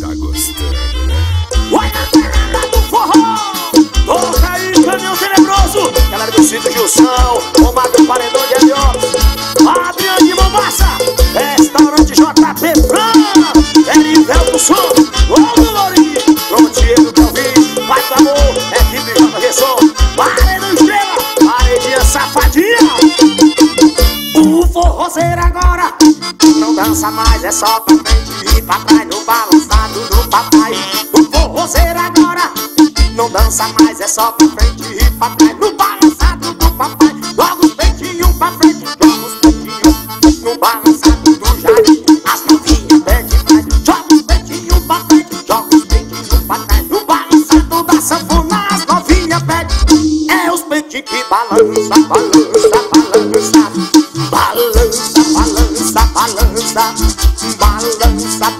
Tá gostando, né? Vai na pegada do forró! Toca aí, caminhão tenebroso! Galera do sítio Gilson, combate o paredão de Elió, Adriano de Mombaça, restaurante JP Fran, Erivelto Som, Lobo Lourinho, Frontiero Delvin, Pai do Amor, equipe J Resson, Paredão Estrela, Paredinha Safadinha. O forroceiro agora não dança mais, é só pra frente e pra trás no balançado do papai. O forroceiro agora não dança mais, é só pra frente e pra trás no balançado do papai. Logo os peitinhos pra frente, logo os peitinhos no balançado do jardim. As novinhas pé de trás, joga os peitinhos pra frente, joga os peitinhos pra trás no balançado da sanfona. As novinhas pé de trás, é os peitinhos que balança, balança, balança. Balança, balança, balança,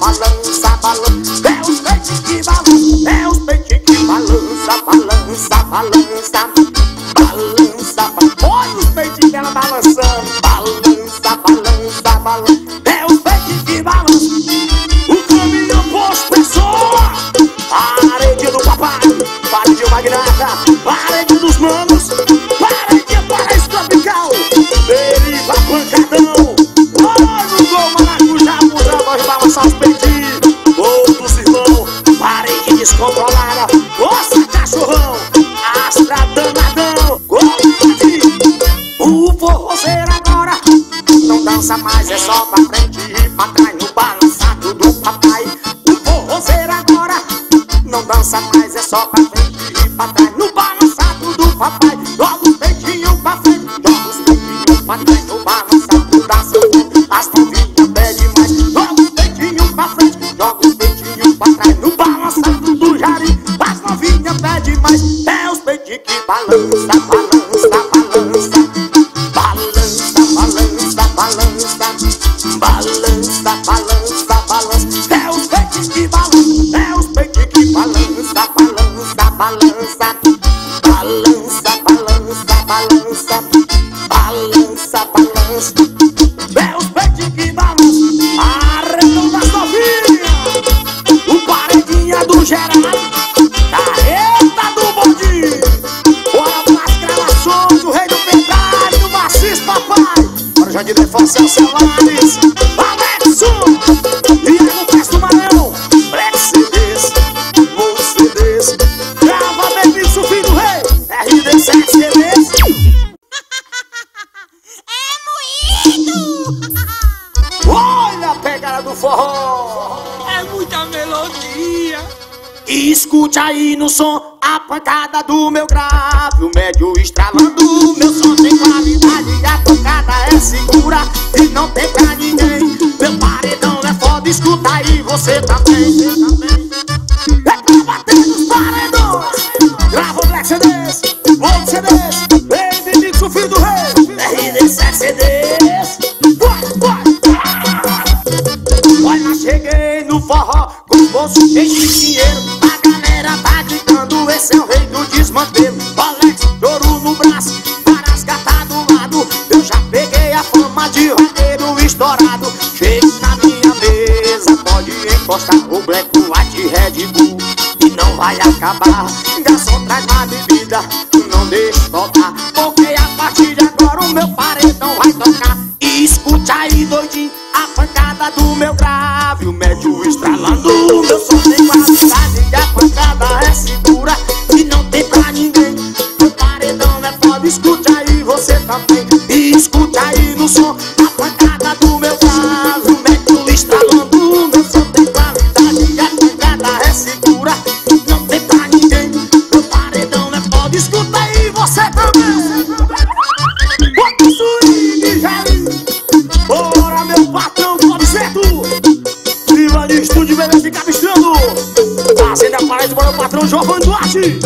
balança, balança, balança. É os peitinhos que balança, é os peitinhos que balança, balança, balança, balança, balança. Olha os peitinhos dela balançando, balança, balança, balança. É os peitinhos que balança. O caminho posto é só parede do papai, parede magnata, parede dos manos, parede parece tropical. Deriva pancadão, olha o gol, maracujá, mudando, vai balançar os peitinhos. Outros irmãos, parede descontrolada, nossa cachorrão, astra danadão, gordinho. O forroceiro agora não dança mais, é só pra frente e pra trás no balançado do papai. O forroceiro agora não dança mais, é só pra frente e pra trás no balançado do papai. Logo os peitinhos pra frente, joga os peitinhos pra trás no balançado da sanfona. As novinhas pedem mais, joga os peitinhos pra frente, joga os peitinhos pra trás no balançado do jardim. As novinhas pedem mais, é os peitinhos que balança, balança, balança, balança, balança, balança, balança, balança, balança. É os peitinhos que balança, é os peitinhos que balança, balança, balança. Balança, balança, balança, balança, balança. É os peitinhos que balança, arredonda as novinhas, o paredinha do Geraldo, carreta do bondinho, bora as gravações do Rei do Pedágio, do Macis Papai, bora o Jandir Defonsel Celares, Alexo, Iago Pés do Maranhão, Black CDs, Moos CDs, Grava Bebiço, filho do rei. RD7 CDs. É moído! Olha a pegada do forró! É muita melodia! Escute aí no som a pancada do meu grave, o médio estralando, meu som tem qualidade, a pancada é segura e não tem pra ninguém. Meu paredão é foda, escuta aí você também. É pra bater nos paredões, grava o Black CDs, Moos CDs, Baby Mix, o filho do rei, RD7 CDs. Olha, cheguei no forró com os bolsos cheios de dinheiro, a galera tá gritando, esse é o rei do desmantelo. Valete, ouro no braço, várias gatas do lado, eu já peguei a fama de roteiro estourado. Chega na minha mesa, pode encostar o Black, White, Red Bull, e não vai acabar. Garçom, traz uma bebida, não deixe faltar, porque a partir de agora o meu paredão vai tocar. Escute aí, doidinho, a pancada do meu grave, o médio estralando, meu som tem qualidade, a pancada é segura e não tem pra ninguém. O paredão é foda, escute aí você também. Escute aí no som a pancada do meu grave, o médio estralando, meu som tem qualidade, a pancada é segura, não tem pra ninguém. O paredão é foda, escuta aí você também. Bota o swing, Jair. Bora, meu patrão, pode ser tu. Viva de estúdio, bebê de Capistrano, fazendo a parede para o patrão Giovanni Duarte.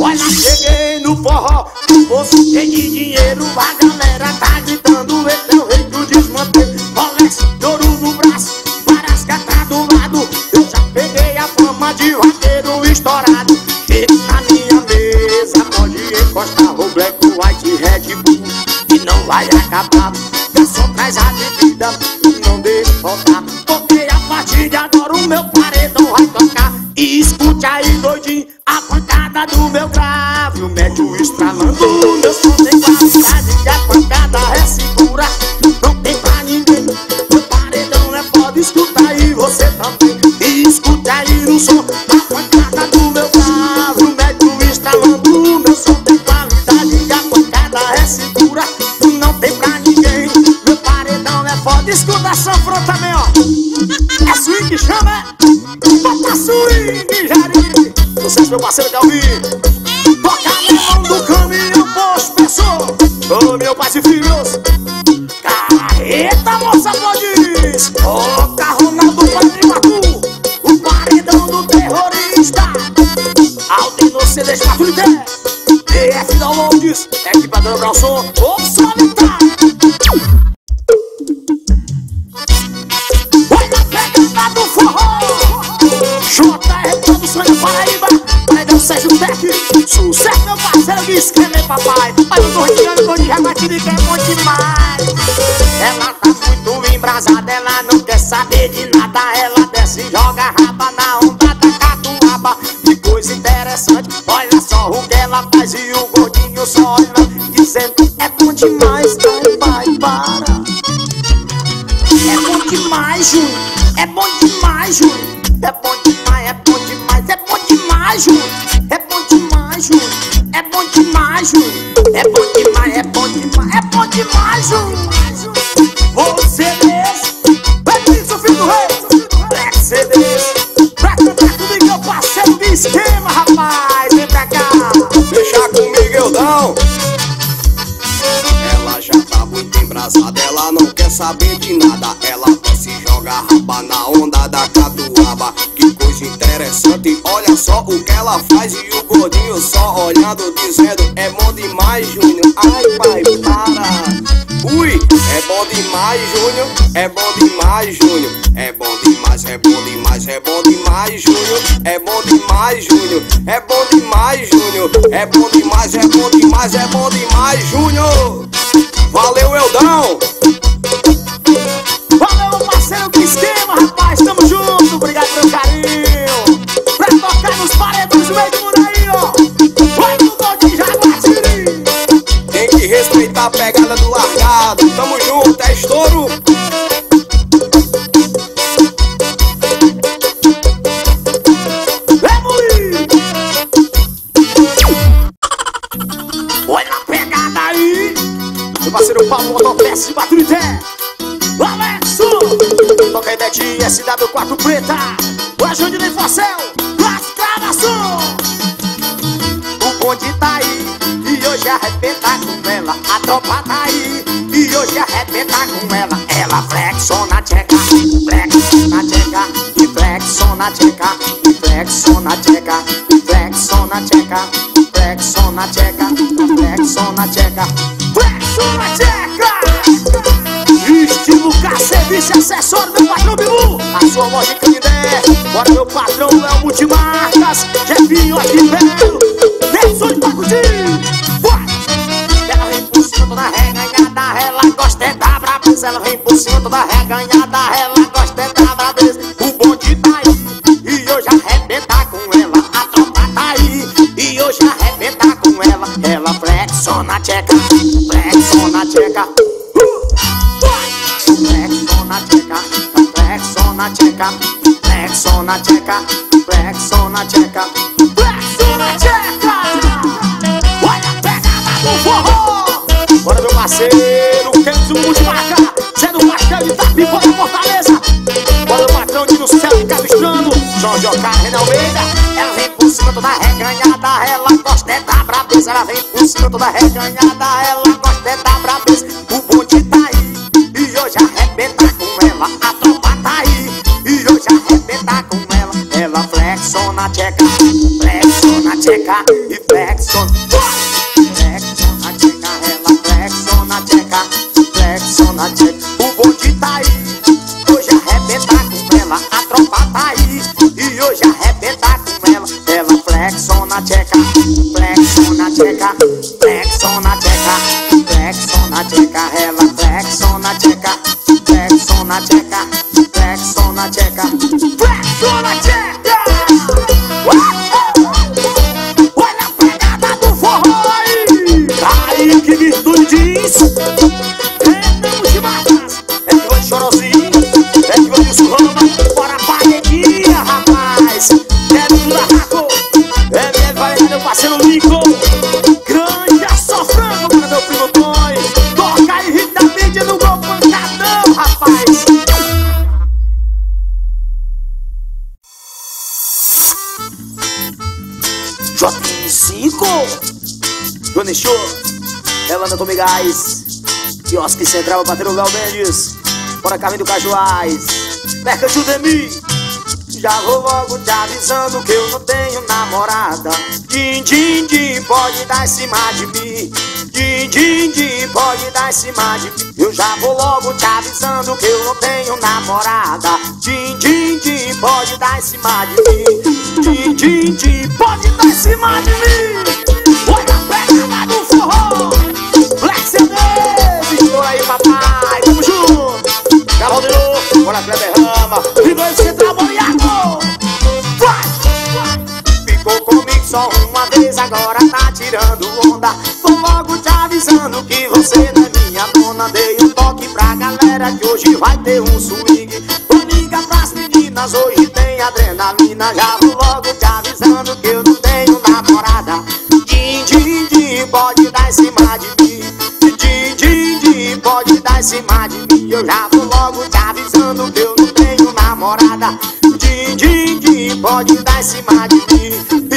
Olha, cheguei no forró, o bolso cheio de dinheiro, a galera tá gritando, esse é o rei do desmantelo. Rolex, ouro no braço, várias gatas do lado, eu já peguei a fama de roteiro estourado. Chega na minha mesa, pode encostar o Black, White, Red Bull, e não vai acabar. Só traz a bebida, não deixe faltar, porque a partir E agora o meu paredão vai tocar. E escute aí, doidinho, a pancada do meu grave. O médio estralando, o meu som tem qualidade. E a pancada é segura, não tem pra ninguém. Meu paredão é foda, escuta aí você também. E escute aí no som da pancada do meu grave. O médio estralando, o meu som tem qualidade. E a pancada é segura, não tem pra ninguém. Meu paredão é foda, escuta a sanfona também, ó. É swing que chama, bota swing, Jari. Vocês, meu parceiro Galvin, toca a mão do caminho, pois pensou. Ô, meu pai e filhos, carreta, moça, pode ir. Ô, carro na dupla de Batu, o paredão do terrorista. Aldenou Cedes, Batu de Té, DF Downloads, equipa do Braulson, ou Solitar. Vai na pegada do forró, JR Produções Paraíba, paredão Sérgio Tec, sucesso meu parceiro que escreveu papai. Mas eu tô rindo, tô de rebatida, é bom demais. Ela tá muito embrasada, ela não quer saber de nada. Ela desce e joga raba na onda da catuaba. Que coisa interessante, olha só o que ela faz. E o gordinho só olha, dizendo é bom demais, não vai parar. É bom demais, Júlio, é bom demais, Júlio. É bom demais, é bom demais, é bom demais, Júlio. É bom demais, Júlio, é bom demais, Júlio. É bom demais, é bom demais, é bom demais, Júlio. Você desce, vai com isso, filho do rei. Você desce, pra cantar comigo, meu parceiro de esquema, rapaz. Vem pra cá, deixa comigo, eu não. Ela já tá muito embrasada, ela não quer saber de nada. Ela se joga raba na onda da catuaba. Que coisa interessante, olha só o que ela faz. E o gordinho só olhando, dizendo é bom demais, Júnior. Ai, pai, para. Ui, é bom demais, Júnior. É bom demais, Júnior. É bom demais, é bom demais, é bom demais, Júnior. É bom demais, Júnior. É bom demais, Júnior. É bom demais, é bom demais, é bom demais, Júnior. Valeu, Eldão. Valeu, parceiro, que esquema, rapaz, tamo junto, obrigado pelo carinho. Pra tocar nos paredões, vem por aí, ó. Vai do gol de Jaguatiri. Tem que respeitar a pegada do largado, tamo junto, é estouro. Vem, Luiz. Olha a pegada aí. Meu parceiro Paulo, mandou peça de Baturité. Toca aí, Betinho, SW4 Preta. O ajude nem Forcel, Lascravação. O bonde tá aí, e hoje arrebenta com ela. A tropa tá aí, e hoje arrebenta com ela. Ela flexiona, tcheca, flexiona, tcheca. E flexiona, tcheca, e flexiona, tcheca. E flexiona, tcheca, e flexiona, tcheca. E flexiona, tcheca, flexiona, tcheca. Estilo K, serviço e acessório, meu patrão Bilu. A sua voz de Canidé, bora meu patrão é o Multimarcas. Jefinho aqui velho, Nelson de Pacutinho. Ela vem por cima toda reganhada, ela gosta é da brabeza. Ela vem por cima toda reganhada, ela gosta é da brabeza. O bonde tá aí, e hoje arrebenta com ela. A tropa tá aí, e hoje arrebenta com ela. Ela flexiona, tcheca, flexiona, tcheca. Flexiona, tcheca, flexiona, tcheca, flexiona, tcheca, flexiona, tcheca. Olha a pegada do forró. Bora meu parceiro, Kenzo Multimarca, Zé do Marcão de Itapipoca, de Fortaleza. Bora o patrão de no céu de Capistrano, João de Ocar, Renan Almeida. Ela vem por cima toda reganhada, ela gosta é da brabeza. Ela vem por cima toda reganhada, ela gosta é da brabeza. O bonde tá aí, e hoje arrebenta com ela. A tropa tá aí, e hoje arrebenta com ela. Ela flexiona, tcheca, flexiona, tcheca e flexiona. Flexiona, tcheca, ela flexiona, tcheca, flexiona, tcheca. O bonde tá aí, hoje arrebenta com ela. A tropa tá aí, e hoje arrebenta com ela. Ela flexiona, tcheca, flexiona, tcheca, flexiona, tcheca, flexiona, tcheca. Ela flexiona, tcheca, flexiona, tcheca, flexiona, tcheca. Kiko, Johnny Show, Elana Domingais, Quiosque Central, Patrão Léo Mendes, Bora Caminho do Cajuais, Mercantil Demi. Já vou logo te avisando que eu não tenho namorada. Din, din, din, pode dar em cima de mim. Din, din, din, pode dar em cima de mim. Eu já vou logo te avisando que eu não tenho namorada. Din, din, din, pode dar em cima de mim. Din, din, din, pode dar em cima de mim. Foi na pegada do forró Black CD, estou aí papai, tamo junto. Carol de novo, bora Kleber Rama. E dois que trabalham. Só uma vez, agora tá tirando onda. Vou logo te avisando que você não é minha dona. Dei um toque pra galera que hoje vai ter um swing. Vou ligar pras meninas, hoje tem adrenalina. Já vou logo te avisando que eu não tenho namorada. Din, din, din, pode dar em cima de mim. Din, din, din, pode dar em cima de mim. Eu já vou logo te avisando que eu não tenho namorada. Din, din, din, pode dar em cima de mim.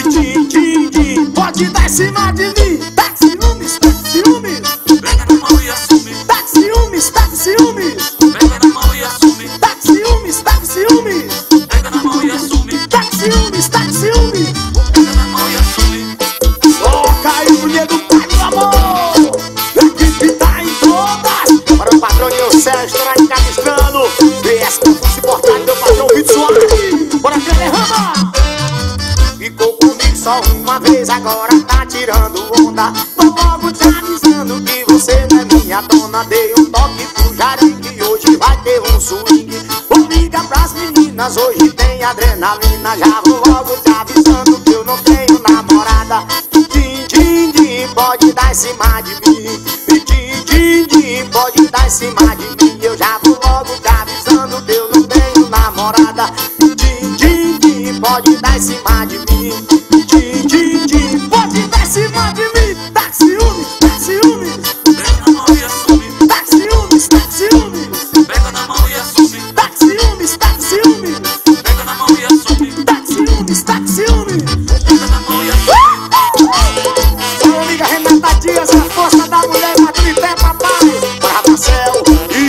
Din, din, din, pode dar em cima de mim. Tá com ciúmes, tá com ciúmes. Pega na mão e assume. Tá com ciúmes, tá com ciúmes. Pega na mão e assume. Tá com ciúmes, tá com ciúmes. Pega na mão e assume. Tá com ciúmes, tá com ciúmes. Pega na mão e assume. Só caiu o dedo do amor. Equipe tá em todas. Para o patrão e o Sérgio tá encabestrando. PS não foi se portar, meu patrão Vitor Soares. Bora Cleberrama. Ficou comigo só uma vez, agora tá tirando onda. Vou logo te avisando que você não é minha dona. Dei um toque pro Jarim que hoje vai ter um swing. Vou ligar pras meninas, hoje tem adrenalina. Já vou logo te avisando que eu não tenho namorada. Din, din, din, pode dar em cima de mim. Din, din, din, pode dar em cima de mim. Eu já vou logo te avisando que eu não tenho namorada. Din, din, din, pode dar em cima de mim. Din, din, din, pode dar em cima de mim. Tá com ciúmes, tá com ciúmes. Pega na mão e assume. Tá com ciúmes, tá com ciúmes. Pega na mão e assume. Tá com ciúmes, tá com ciúmes. Pega na mão e assume. Tá com ciúmes, tá com ciúmes. Pega na mão e assume. Amiga Renata Dias, a força da mulher madura e pé papai. Para Marcel,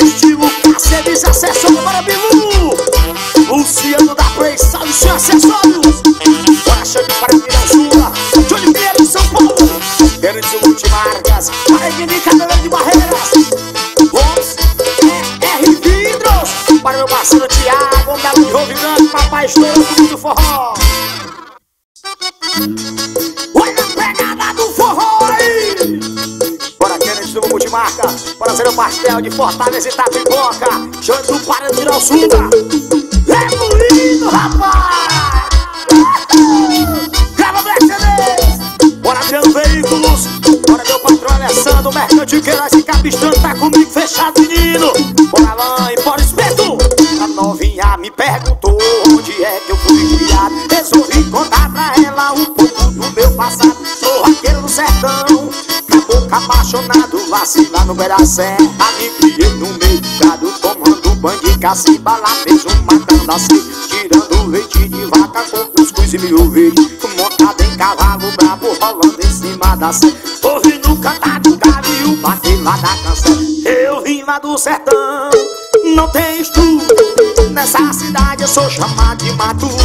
estilo Caceres, acessório para Bilu. Luciano da Play, salve seu acessórios. Chame para Mirão Sula, Júlio Pinheiro, São Paulo. Quero de Multimarcas, Alegrini, Cabelão de Barreiras. Vamos, R. Vidros. Para meu parceiro Thiago, Galo de Rovinante, papai estourando tudo do forró. Olha a pegada do forró aí. Bora, Kennedy do Multimarca. Bora ser o pastel de Fortaleza e Tapipoca. Júlio para Mirão Sula. É lindo, rapaz. Grava Black CD. Bora Adriano Veículos. Bora meu patrão Alessandro Mercantil que nós se capistrando, tá comigo fechado menino. Bora lá e bora espeto. A novinha me perguntou onde é que eu fui criado. Resolvi contar pra ela um pouco do meu passado. Sou vaqueiro do sertão, caboclo apaixonado, vacila no Beracé. Me criei no meio do gado, tomando banho de cacimba. Lá mesmo matando a sede, tirando leite de vaca com cuscuz e milho verde. Montado em cavalo brabo, rolando em cima da serra. Ouvindo o cantar do gado e o bater lá da canção. Eu vim lá do sertão, não tem estudo. Nessa cidade eu sou chamado de maduro.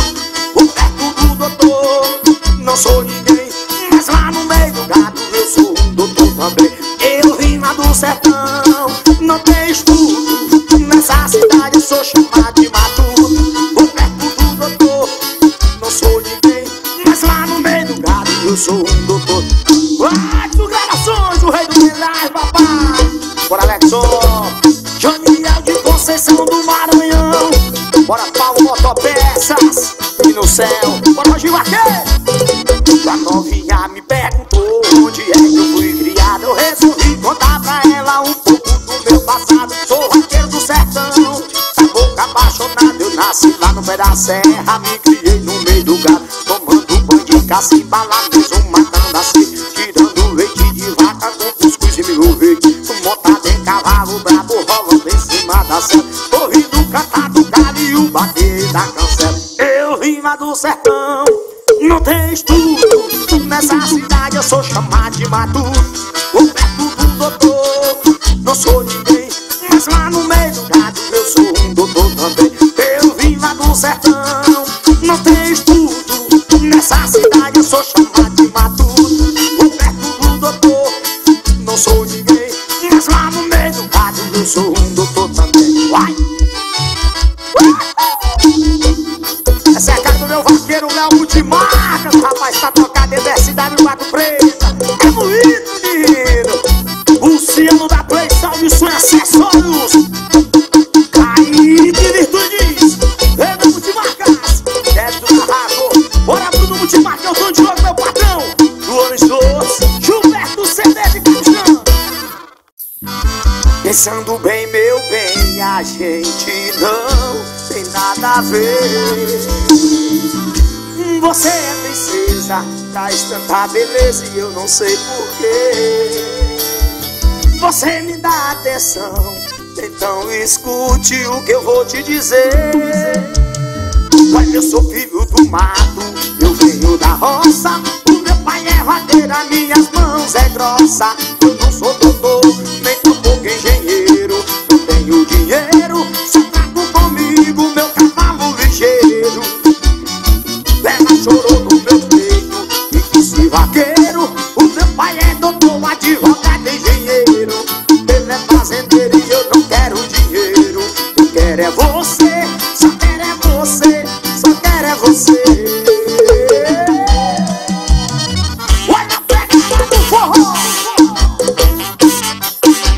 O perto do doutor, não sou ninguém. Mas lá no meio do gado eu sou um doutor também. Eu vim lá do sertão, não tem estudo. Nessa cidade eu sou chamado de maduro. Eu sou um doutor. Vai, declarações do rei do Mirai, papai. Bora, Alexon. Janiel de Conceição do Maranhão. Bora, Paulo Motopeças. E no céu, bora, Rogi Vaqueiro. A novinha me perguntou onde é que eu fui criado. Eu resolvi contar pra ela um pouco do meu passado. Sou vaqueiro do sertão, caboclo apaixonado. Eu nasci lá no pé da serra, me criei no meio do gado. Tomando banho de cacimba lá. Ouvindo o cantar do galo e o bater da cancela. Eu vim lá do sertão, não tem estudo. Nessa cidade eu sou chamado de maduro, o perto do doutor. Não sou ninguém, mas lá no meio do gado eu sou um doutor também. Eu vim lá do sertão, não tem estudo. Nessa cidade eu sou chamado de maduro, o perto do doutor. Não sou ninguém, mas lá no meio do gado eu sou um doutor também. Uai! É cercado meu vaqueiro, Léo de Marcas, rapaz, tá tocado em SW Mato Preto. É bonito, dinheiro. O sino da Play Sound e seus acessórios. Aí, de virtudes, é do Léo de Marcas, é do Arrago. Bora pro Léo de Marcas, eu sou de novo, meu patrão. Luanes Doce, Gilberto CD de Caixão. Pensando bem, meu bem, a gente não tem nada a ver. Você é princesa, traz tanta beleza e eu não sei porquê. Você me dá atenção, então escute o que eu vou te dizer. Olha, eu sou filho do mato, eu venho da roça. O meu pai é vaqueira, minhas mãos é grossa. Eu não sou doutor, nem tampouco engenheiro. Eu tenho dinheiro, só comigo, meu cavalo ligeiro. Ela chorou no meu peito e disse vaqueiro. O meu pai é doutor, advogado, engenheiro. Ele é fazendeiro e eu não quero dinheiro. Eu quero é você, só quero é você, só quero é você. Olha a pegada do forró.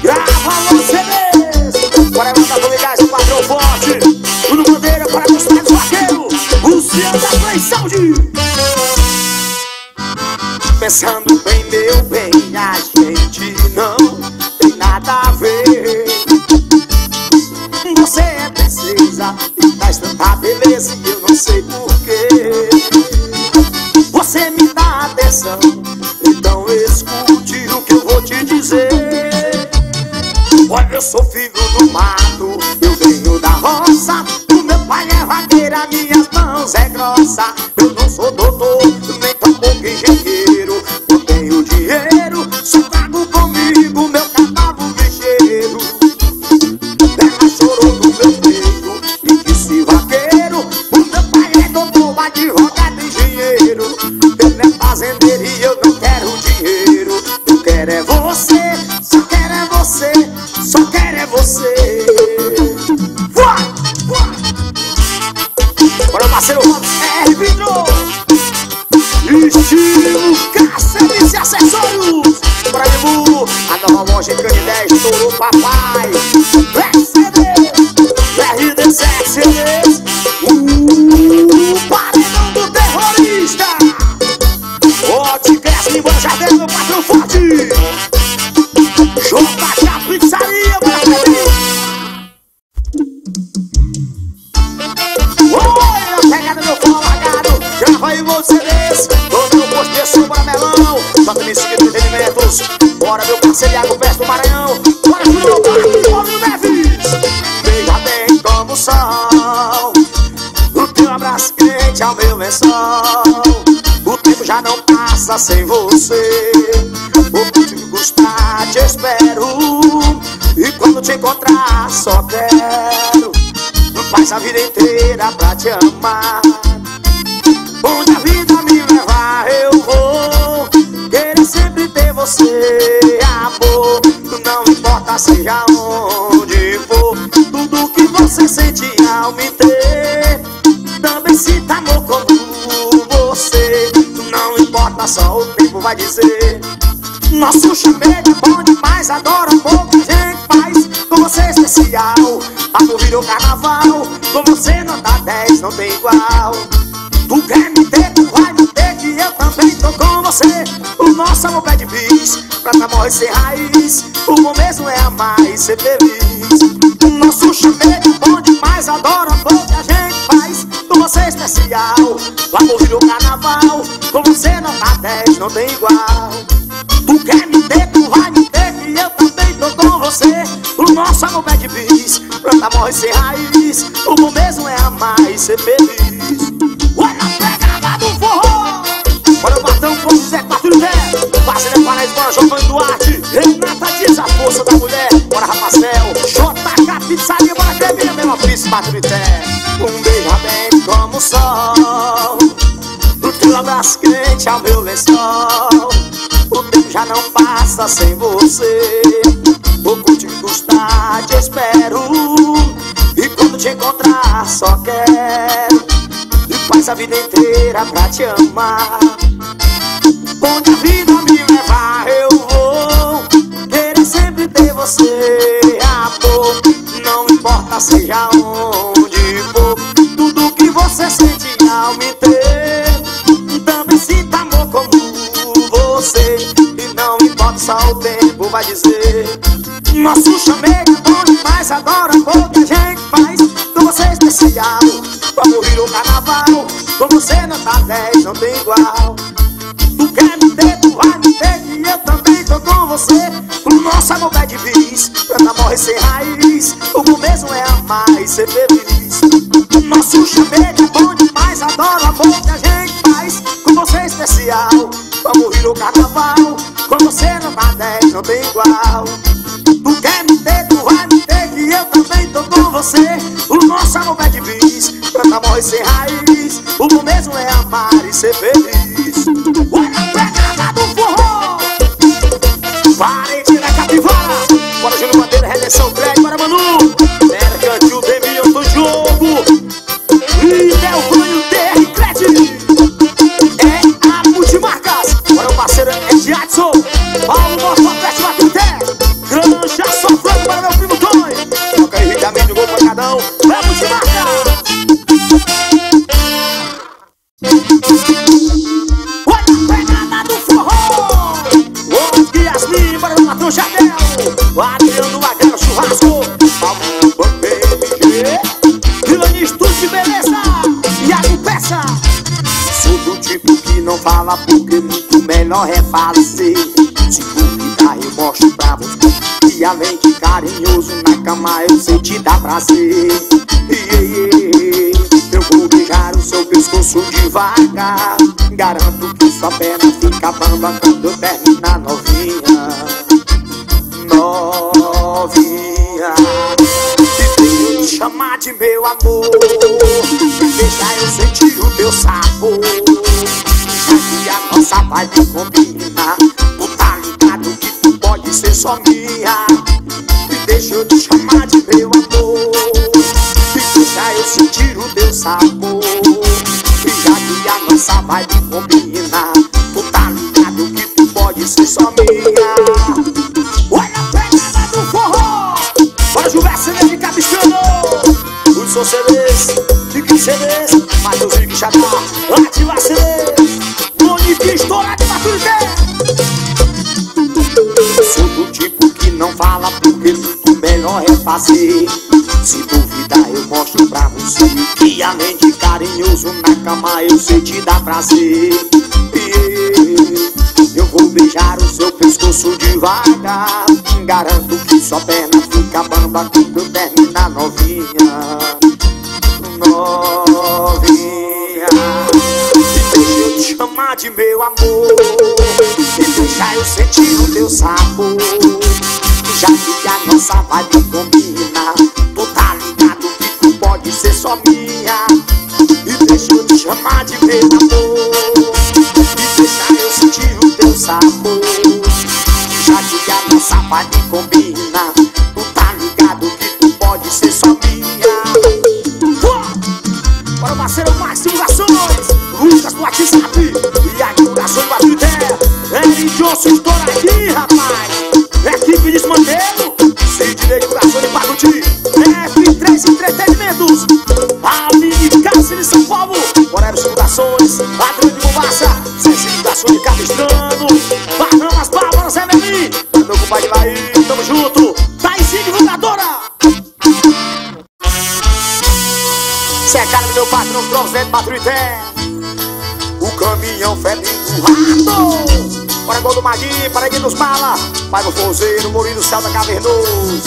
Grava lá no CD. Bora cantar comigo as quatro fortes. Para os pés vaqueiros, o céu da Play Sound. Pensando bem, meu bem, a gente não tem nada a ver. Você é princesa e traz tanta beleza e eu não sei porquê. Você me dá atenção, então escute o que eu vou te dizer. Olha, eu sou filho do mato, eu venho da roça. Pai é vaqueira, minhas mãos é grossa. Eu não sou doutor, nem tampouco engenheiro. Eu tenho dinheiro, só trago comigo meu cavalo ligeiro. Ela chorou no meu peito e disse vaqueiro. O meu pai é doutor, advogado, engenheiro. Ele é fazendeiro e eu não quero dinheiro. Eu quero é você, só quero é você, só quero é você. Parceiro Robson Vidro, estilo Caceres e Acessórios. Pra Ibu, a nova loja de Canidé estourou, papai. SCD, RDC, SCD, o paredão do terrorista. Ote, Cresce, Limbora, Jardim, meu patrão forte. Jota da Pizzaria, bora beber. Grava aí, vou ser esse. Todo meu posto de sombra, melão. Só que me siga de entendimento. Bora, meu parceiro Iago, perto do Maranhão. Bora, Júlio, Paulo Neves. Veja bem como são o teu abraço quente ao meu lençol. O tempo já não passa sem você. O que te gostar, te espero. E quando te encontrar, só quero. Faz a vida inteira pra te amar. Onde a vida me levar eu vou. Querer sempre ter você, amor. Não importa seja onde for. Tudo que você sente ao me ter, também sinta amor como você. Não importa só o tempo vai dizer. Nosso chamego é bom demais. Adoro pouca gente faz. Com você é especial. Papo virou carnaval. Com você nota 10 não tem igual. Tu quer me ter, tu vai me ter, que eu também tô com você. O nosso amor pede bis, pra namoro sem raiz. O bom mesmo é amar e ser feliz. O nosso chamego é bom demais. Adoro pouca gente faz. Com você é especial. Papo virou carnaval. Com você nota 10 não tem igual. Tu quer me ter, tu vai me ter, que eu também tô com você. O nosso amor pede bis, planta morre sem raiz. O bom mesmo é amar e ser feliz. Olha a pegada do forró. Bora o batão com Rafael, Giovanni Duarte, Renata diz a força da mulher. Bora Rafael, JK Pizzaria, bora beber a mesma pizza, Patrité. Um beija bem como o sol, o teu abraço quente ao meu lençol. O tempo já não passa sem você, pouco te custar, te espero. E quando te encontrar só quero, e faz a vida inteira pra te amar. Onde a vida me levar eu vou, querer sempre ter você, amor. Não importa seja onde for, tudo que você sente ao me ter, também sinta amor como você. E não importa, só o tempo vai dizer. Nosso chamego é bom demais, agora pouca gente faz com você especial. Vamos rir o carnaval, com você nota 10 não tem igual. Quer me ter, tu vai me ter, e eu também tô com você. O nosso amor é divino, planta morre sem raiz. O bom mesmo é amar e ser feliz. O nosso chamego é bom demais, adoro o amor que a gente faz com você especial. Vamos rir no carnaval, com você não dá 10, não tem igual. Tu quer me ter, tu vai me ter, e eu também tô com você. O nosso amor é divino, planta morre sem raiz. O bom mesmo é amar e ser feliz. São Greg, para Manu, Merca, Tio Demi, eu tô jogo. E Del Cunho, DR Cred. É a Multimarcas, para o parceiro é Edson, Paulo Nosso Atlético Matuté, Granja Sofrando para meu primo Tony. Toca aí, Rica Mídio, gol pra cada um, é Multimarcas. Olha a pegada do forró. Outro que as mim, para o Matrão Jardel, Adriano Aguilar. Churrasco, Palmo, Baby, Vilani Estúdio de Beleza, e a conversa. Sou do tipo que não fala, porque muito melhor é fazer. Se convidar eu mostro pra você, e além de carinhoso na cama eu sei te dar prazer. Eu vou beijar o seu pescoço devagar, garanto que sua perna fica bamba quando eu terminar, novinha, e me chamar de meu amor, deixa eu sentir o teu sabor. Já que a nossa vibe combina, tu tá ligado que tu pode ser só minha. E deixa eu te chamar de meu amor, e deixa eu sentir o teu sabor. Já que a nossa vibe combina, tu tá ligado que tu pode ser só minha. Sou Celeste, Dique Celeste, Matheus Dique Xadá, Atila Celeste, Monique Estoura de Maturidé. Sou do tipo que não fala, porque muito melhor é fazer. Se duvidar eu mostro pra você, que além de carinhoso na cama eu sei te dar prazer. Eu vou beijar o seu pescoço devagar, garanto que sua perna fica bamba quando eu terminar, novinha. Novinha, e deixa eu te chamar de meu amor, e deixa eu sentir o teu sabor. Já que a nossa vibe combina, tu tá ligado que tu pode ser só minha. E deixa eu te chamar de meu amor, e deixa eu sentir o teu sabor. Já que a nossa vibe combina, tu tá ligado que tu pode ser só minha. Para o parceiro mais divulgações, Lucas do WhatsApp, e a divulgação do Batidé, Henry Johnson estoura aqui, rapaz. Equipe Desmantelo, Sidney Divulgação de Paguti, F3 Entretenimentos, Aline Cáceres São Paulo, Moreno Divulgações, Adriano de Bombaça, Ceci Divulgação de Capistrano, Barramas Bárbaras MMI, meu compadre Laí, tamo junto, Taizinho Divulgadora. Chegaram meu patrão, Crozento, Patrité, o caminhão fedido rato. Para gol do Magui, para Guilherme dos Mala, pai do Fonzeiro, Murilo, Celta Cavernoso.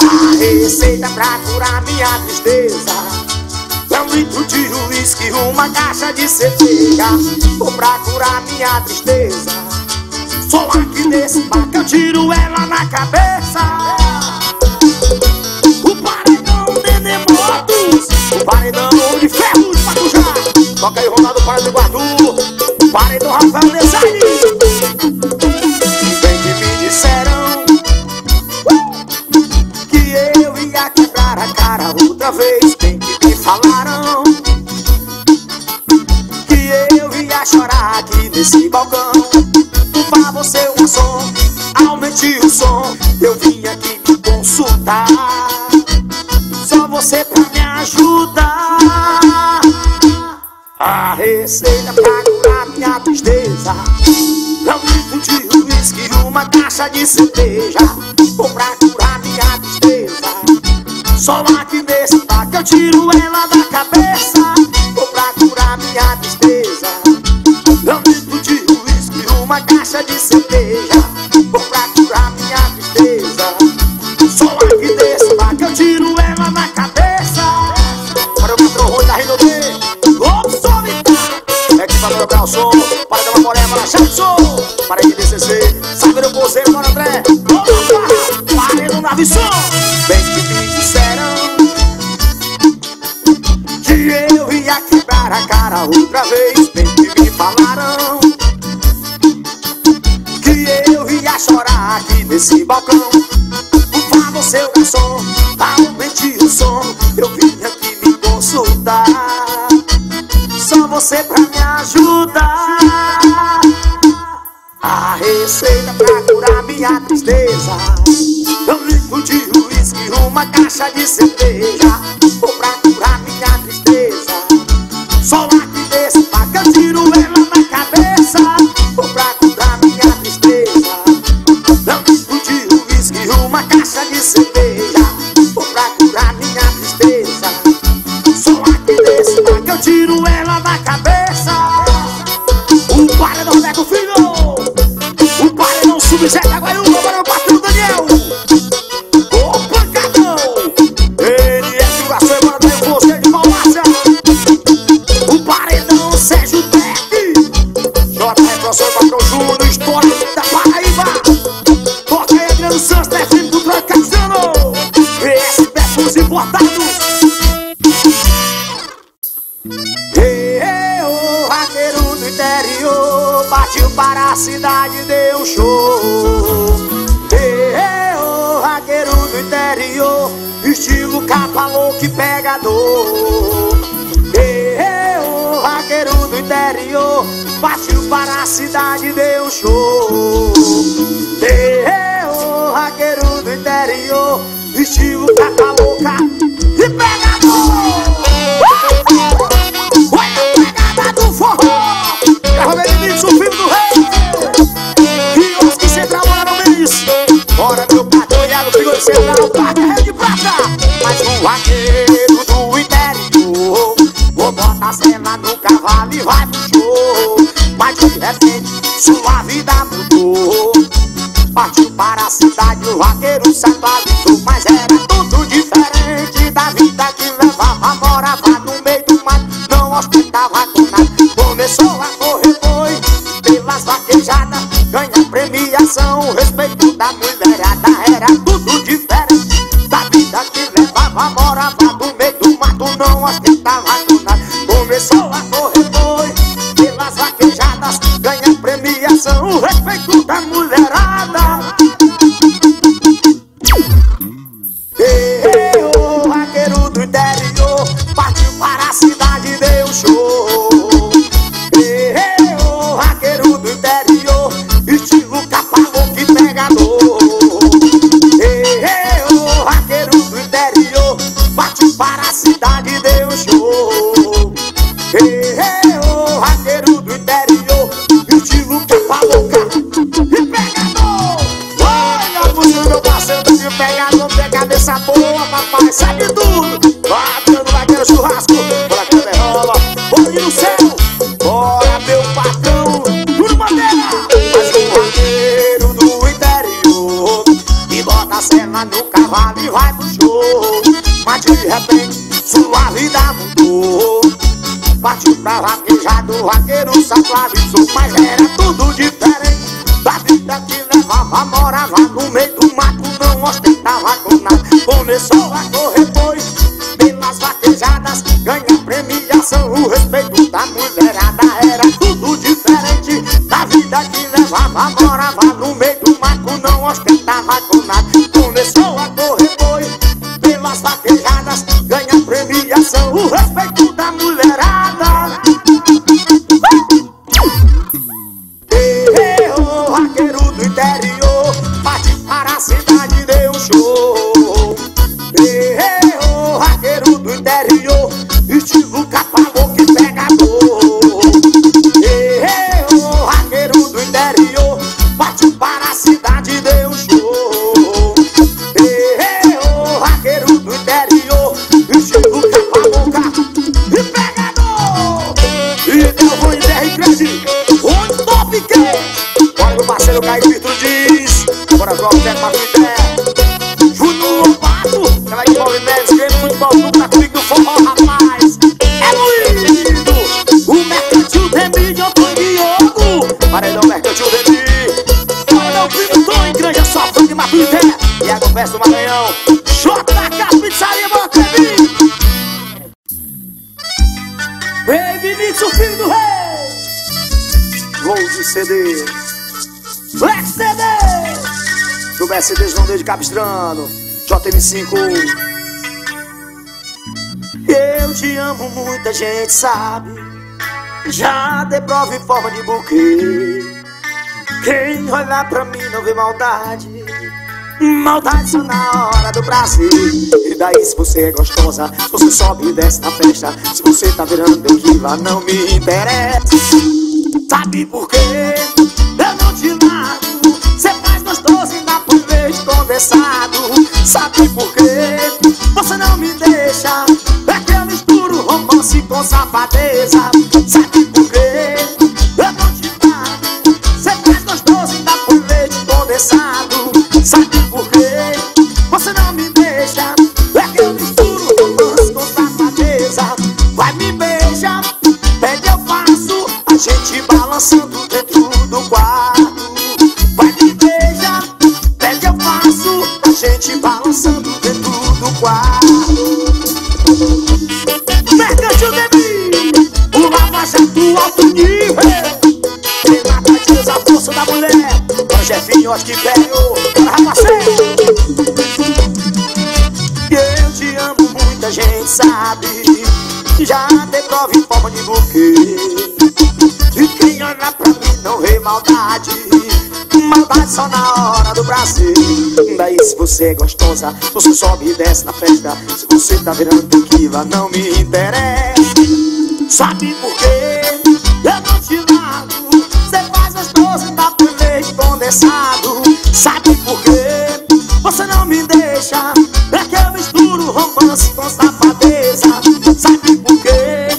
A receita pra curar minha tristeza é um litro de uísque, uma caixa de cerveja. Vou pra curar minha tristeza, Sou daqui desse parque, eu tiro ela na cabeça. O paredão de Devotos, o paredão de Ferro de Pacujá. Toca aí, Ronaldo, para do Guadu, paredão Rafael Desaire. Bem que me disseram que eu ia quebrar a cara outra vez. Bem que me falaram que eu ia chorar aqui nesse balcão. Pra você o som, aumente o som. Eu vim aqui te consultar, só você pra me ajudar. A receita pra curar minha tristeza: não um litro de uísque e uma caixa de cerveja. Vou pra curar minha tristeza, só aqui nesse bar que eu tiro ela da cabeça. Vou pra curar minha tristeza, não um litro de uma caixa de cerveja. Vou pra curar minha tristeza, só aqui desse bar que eu tiro ela na cabeça. Para o controle da Rino B, Globo Solitário. É que para dobrar o som, para dar uma moreba na chave de som. Para de DCC, saber o conselho, para André. Vamos lá, parei no nave som. Bem que me disseram que eu ia quebrar a cara outra vez. Bem que me falaram que eu ia chorar aqui nesse balcão. Pra você o garçom, aumente o som. Eu vim aqui me consultar, só você pra me ajudar. A receita pra curar minha tristeza: um litro de uísque, uma caixa de cerveja. Vou pra curar minha tristeza, só aqui desse bar que eu tiro ela na cabeça. Vou pra curar minha tristeza, não discutir o uísque, uma caixa de cerveja. Vou pra curar minha tristeza, só aqui desse bar que eu tiro ela da cabeça. O paredão Neco Filho, o paredão Subjeta Guaiúba, para o patrão Daniel. O pancadão, ele é que o garçom agora tem o conselho de Mauácia. O paredão Sérgio Tec, Jota Reproção e patrão Júnior, história da Paraíba. Toca aí, Adriano Santos, né, filho do Trancastano. PSP Fus Importados. O raqueiro do interior partiu para a cidade, deu um show. O raqueiro do interior, estilo capa louca e pegador. O raqueiro do interior partiu para a cidade, deu um show. O raqueiro do interior, estilo capa louca e pegador. O filho do rei e os que sempre moram no mês. Ora meu patrão e o figurino central, paga a rede de prata. Mas o raqueiro do interior, vou botar a cena no cavalo e vai pro show. Mas de repente sua vida mudou, partiu para a cidade, o raqueiro se atualizou. Mas era tudo diferente da vida que levava. Morava no meio do mato, não hospedava com nada. Começou a vaquejada, ganha premiação, o respeito da mulherada. Era tudo diferente da vida que levava. Morava no meio do mato, não aceitava nada. Começou a correr boi pelas vaquejadas, ganha premiação, o respeito da mulherada. O raqueiro do interior partiu para a cidade, deu um show. Cabeça boa, papai, sabe tudo. Batendo naquele churrasco, bora caberola, olho no céu. Bora, meu patrão, tudo bandeira. Mas o raqueiro do interior, e bota a cena no cavalo e vai pro show. Mas de repente, sua vida mudou, partiu pra vaquejada, o raqueiro se atualizou. Mas era tudo diferente Da vida que levava, morava no meio do mato, não ostentava com nada. Começou a correr boi pelas vaquejadas, ganha premiação, o respeito da mulherada. Era tudo diferente da vida que levava, morava no meio do mato, não ostentava com nada. Começou a correr boi pelas vaquejadas, ganha premiação, o respeito da mulherada. CD, Black CD, do BSD João Deide Capistrano, JM5. Eu te amo, muita gente sabe, já dei prova em forma de buquê. Quem olhar pra mim não vê maldade, maldade só na hora do prazer. E daí se você é gostosa, se você sobe e desce na festa, se você tá virando tequila, não me interessa. Sabe por quê? Eu não te largo. Cê faz gostoso ainda por vez conversado. Sabe por quê? Você não me deixa. É que eu misturo romance com safadeza. Sabe por quê? Eu não te largo. Cê faz gostoso ainda por vez conversado. Sabe por quê? Você não me deixa. É que eu misturo romance com safadeza. Vai me beija, pede eu faço. A gente vai balançando dentro do quarto. Vai me beija, pede eu faço. A gente balançando dentro do quarto. Mercante o Debi, uma faixa do alto nível. Renata diz a força da mulher. O chefinho, acho que velho. Eu te amo, muita gente sabe, já dei prova em forma de buquê. Quem olha pra mim não vê maldade, maldade só na hora do prazer. Daí se você é gostosa, você sobe e desce na festa, se você tá virando tequila, não me interessa. Sabe por quê? Eu não te largo. Você faz gostoso e tá por leite condensado. Sabe por quê? Você não me deixa. É que eu misturo romance com safadeza. Sabe por quê?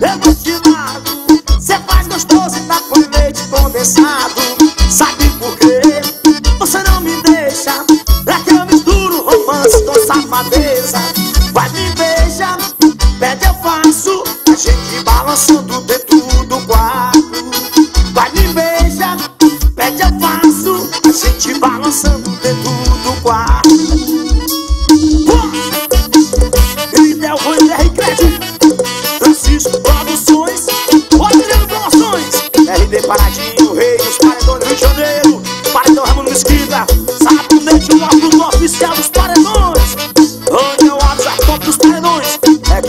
Eu não te largo. Você faz gostoso e tá com leite condensado. Sabe por quê? Você não me deixa. É que eu misturo romance com safadeza. Vai me beija, pede eu faço. A gente balançando dentro do quarto. Vai me beija, pede eu faço. A gente balançando dentro do quarto. E Del Ruiz R. Crédito, Francisco Produções, RD Paradinho, Rei dos Paredões do Rio de Janeiro, Paredão Ramon Mesquita, sabonete, o órgão oficial dos paredões. Daniel Alves, a top dos paredões.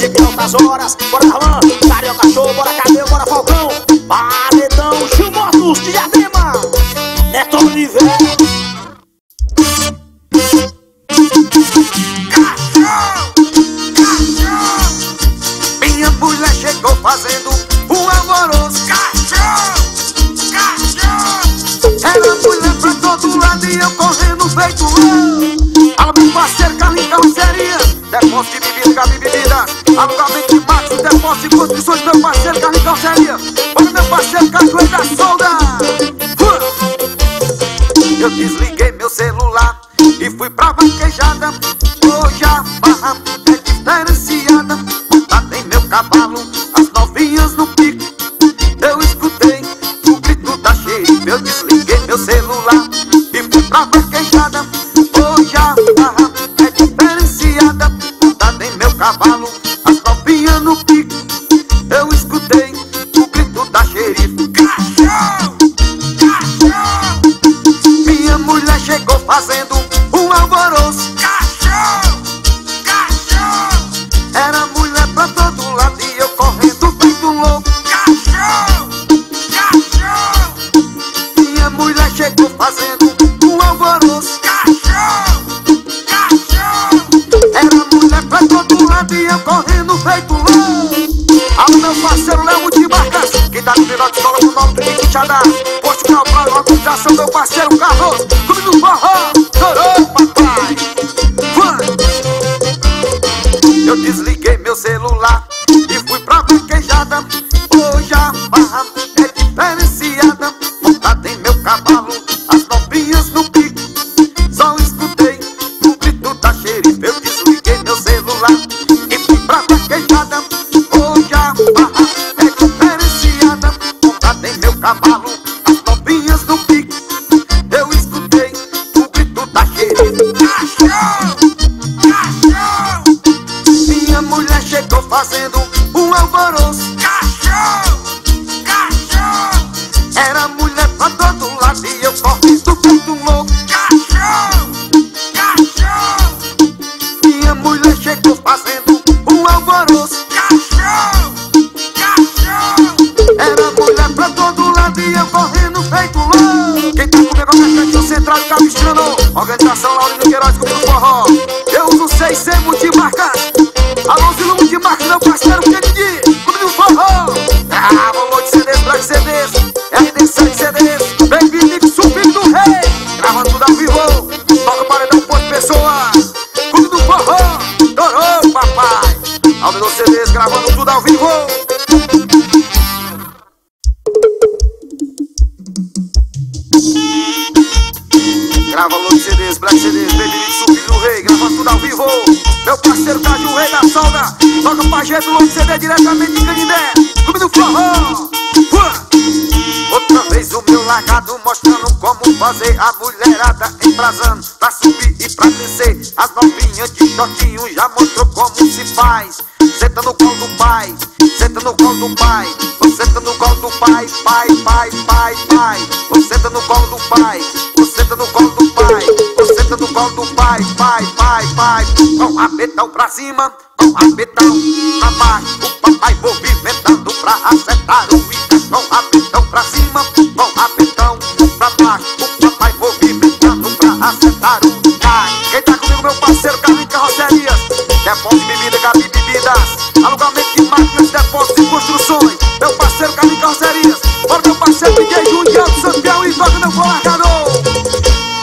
É que altas horas, bora Raman, Carioca Show, bora Cadê, bora Falcão. Paredão, Gilmortos, Diadema, Neto Oliveira. Minha mulher chegou fazendo um alvoroço. Ela pulando pra todo lado e eu correndo feito eu. Ela me parceiro, carro em carroceria, depósito de bebida, cabe bebida. Alugamento de matos, depósito de construções, meu parceiro, carro em carroceria. Olha meu parceiro, cachoeira da solda. Eu desliguei meu celular e fui pra vaquejada. Hoje a barra é diferenciada. Montada em meu cavalo, as novinhas no pico. Eu escutei o grito da xerife, eu desliguei meu celular. puxada, hoje a barra é diferenciada. Montada em meu cavalo, as copinhas no pico, eu escutei o grito da xerife: cachorro, cachorro. Minha mulher chegou fazendo um alvoroço: cachorro, cachorro. Era mulher pra todo lado e eu correndo feito louco: cachorro, cachorro. Minha mulher chegou fazendo correndo feito louco. Ao meu parceiro Léo de Marcas, que tá no final de escola com o nome de Quixadá, Portugal pra uma conversação, meu parceiro Carlos, clube do forró, chorou papai. Eu desliguei meu celular e fui pra vaquejada. Hoje a barra é diferenciada. Montada em meu cavalo, as novinhas no pico, só escutei o grito da xerife. Eu desliguei meu celular, cavalo, as novinhas no pique, eu escutei o grito da xerife: cachorro, cachorro. Minha mulher chegou fazendo um alvoroço: cachorro, cachorro. Era mulher pra todo lado e eu correndo feito louco: cachorro, cachorro. Minha mulher chegou fazendo um alvoroço: cachorro, cachorro. Era mulher pra todo correndo feito louco. Quem tá comigo é o Mercante Central de Capistrano, organização Laurino Queiroz, Clube do Forró. Eu uso 6C Multimarcas, Alonso Multimarcas, meu parceiro Kennedy, Clube do Forró. Ah, valor de CDs, Black CDs, RD7 CDs, Baby Nick, Subindo do Rei, gravando tudo ao vivo, toca para dar um ponto de pessoa, Clube do Forró, Dorô, papai. Alonso CDs, gravando tudo ao vivo. Grava Lou CDs, Black CDs, Baby Subindo do Rei, grava tudo ao vivo. Meu parceiro Caju, o Rei da Solda, toca o pajé do Lou CD diretamente de Canindé, Clube do Forró. Outra vez o meu largado mostrando como fazer a mulherada embrasando, pra subir e pra descer. As novinhas de shortinho já mostrou como se faz. Senta no colo do pai, senta no colo do pai, você senta no colo do pai, pai, pai, pai, pai. Você senta no colo do pai, você senta no colo do pai, você senta no colo do pai, pai, pai, pai. Com a pedal pra cima, com a pedal pra baixo, o papai movimentando pra acertar o índice. Com a pedal pra cima, com a pedal pra baixo, o papai movimentando pra acertar o índice. Quem tá comigo, meu parceiro Carlinhos Carrocerias, depósito de bebida, Gabi Bebidas, alugamento de máquinas, depósito de construções. Meu parceiro Carlinhos Carrocerias, bora meu parceiro DJ Julião de São Paulo e toca meu colacado.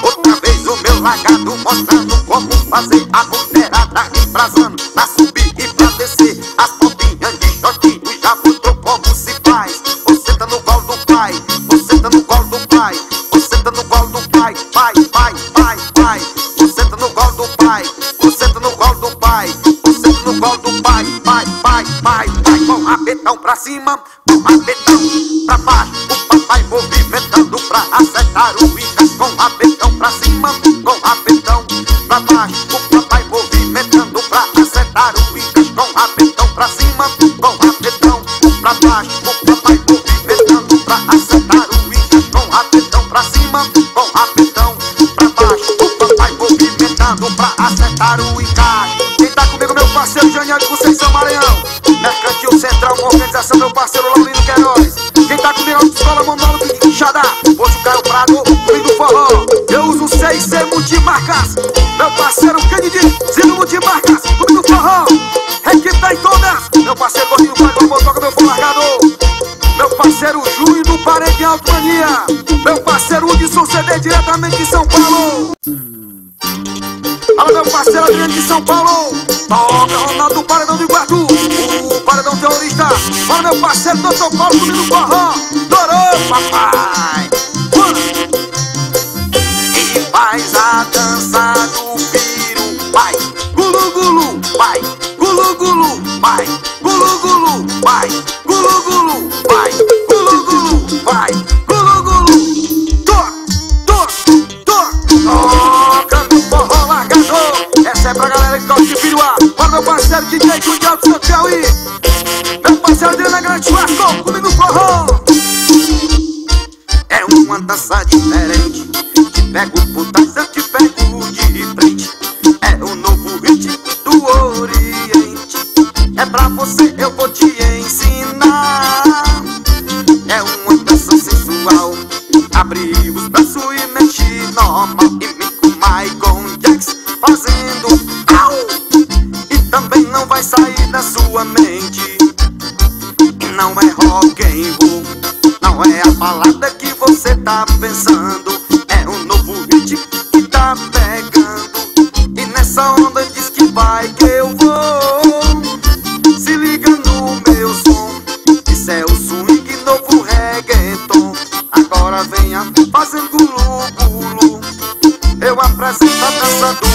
Outra vez o meu lagado mostrando como fazer a mulherada embrasando, pra subir e pra descer. As popinhas de shortinho já mostrou como se faz. Você tá no colo do pai, você tá no colo do pai, você tá no colo do pai, pai, pai, pai, pai. Você senta no colo do pai, você senta no colo do pai, pai, pai, pai, pai. Com a betão pra cima, com a betão pra baixo, o papai movimentando pra acertar o índice. Com a betão pra cima, com a betão pra baixo, o papai movimentando pra acertar o índice. Com a betão pra cima, com a betão pra baixo, o papai movimentando pra acertar o índice. Com a betão pra cima, com a betão pra baixo, o papai movimentando pra acertar o encaixe. Quem tá comigo, meu parceiro Janiel de Conceição Maranhão, Mercantil Central, uma organização, meu parceiro Laurino Queiroz. Quem tá comigo, escola monólogo de Quixadá, hoje o Caio Prado, Clube do Forró. Eu uso 6C Multimarcas, meu parceiro Kennedy, Zino Multimarcas, Clube do Forró. Equipe tá em todas, meu parceiro Gordinho Pagão, motoca meu formargador, meu parceiro Júlio do Parede Alto Mania, meu parceiro Hudson CD diretamente de São Paulo. Alô meu parceiro Adriano de São Paulo, toca Ronaldo Paredão de Guardu, o Paredão Terrorista. Alô meu parceiro Dr. Paulo, Clube do Forró, Dorô, papai. E faz a dança do piru, vai, gulu gulu, vai, gulu gulu, vai, gulu gulu, vai, gulu gulu, vai, gulu gulu, vai, gulu gulu, toca, toca, toca. flagrante o acúmulo do forró. É uma dança diferente, te pego por trás, eu te pego de frente. É o novo hit do Oriente, é pra você, eu vou te ensinar. É uma dança sensual, abrir os braços e mexer normal. E imita o Michael Jackson fazendo au, e também não vai sair da sua mente. Não é rock and roll, não é a balada que você tá pensando. É um novo hit que tá pegando, e nessa onda diz que vai que eu vou. Se liga no meu som, isso é o swing, novo reggaeton. Agora venha fazendo gulu-gulu, eu apresento a dança do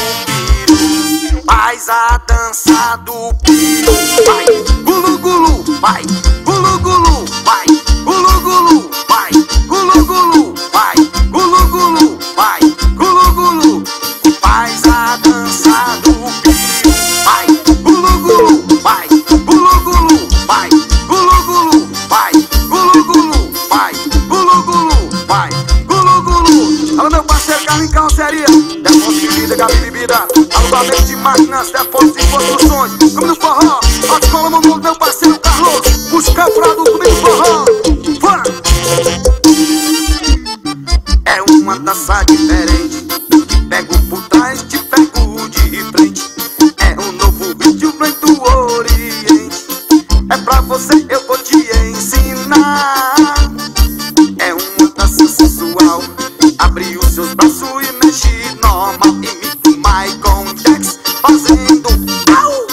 piru. Faz a dança do piru, vai gulu-gulu, vai gulu-gulu, vai gulu-gulu, vai gulu-gulu, vai gulu-gulu, vai gulu-gulu. Faz a dança do piru, vai gulu-gulu, vai gulu-gulu, vai gulu-gulu, vai gulu-gulu, vai gulu-gulu, vai gulu-gulu. Alô meu parceiro Carlinhos Carroceria, Defonso de Vida, Gabi Bebida, alô Flamengo de Máquinas, Defonso de Construções, como no forró, a escola Mamão, meu parceiro Carlos, busca produto do forró. É uma dança diferente, te pego por trás, te pego de frente. É um novo vídeo do Oriente, é pra você, eu vou te ensinar. É uma dança sensual, abre os seus braços e mexe normal. Imita o Michael Jackson fazendo au,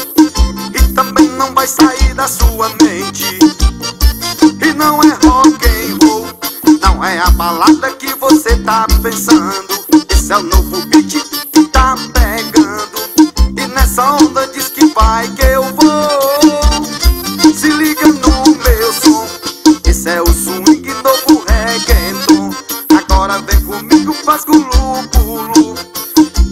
e também não vai sair da sua mente. E não é rock and roll, não é a balada que você tá pensando. Esse é o novo beat que tá pegando, e nessa onda diz que vai que eu vou. Se liga no meu som, esse é o swing, novo reggaeton. Agora vem comigo, faz gulu-gulu,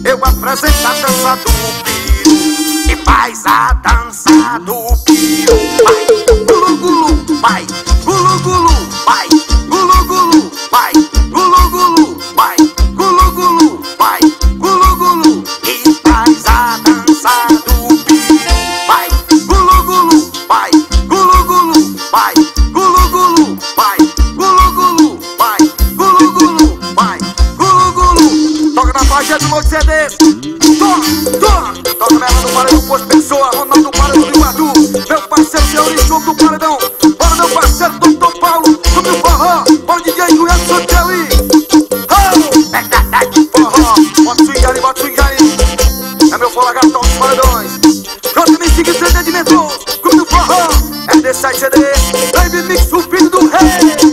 eu apresento a dança do piru. E faz a dança do piru, vai gulu-gulu, vai gulu-gulu, vai gulu-gulu, vai gulu-gulu, vai gulu-gulu, vai gulu-gulu. E faz a dança do piru, vai gulu-gulu, vai gulu-gulu, vai gulu-gulu, vai gulu-gulu, vai gulu-gulu, vai gulu-gulu. Toca na faixa do meu CD, toca nela no Paredão, Posto Pessoa, Ronaldo Paredão do Iguatu, meu parceiro, seu lixo do Paredão. Para meu parceiro Dr. Paulo, do meu forró, para o DJ Goiás do Teuí. É da de forró, bota swingari, é meu foragatão dos Paredões. Pronto, me siga, CD de Mendoza, clube do forró, é desse CD, Baby Mix, o filho do rei.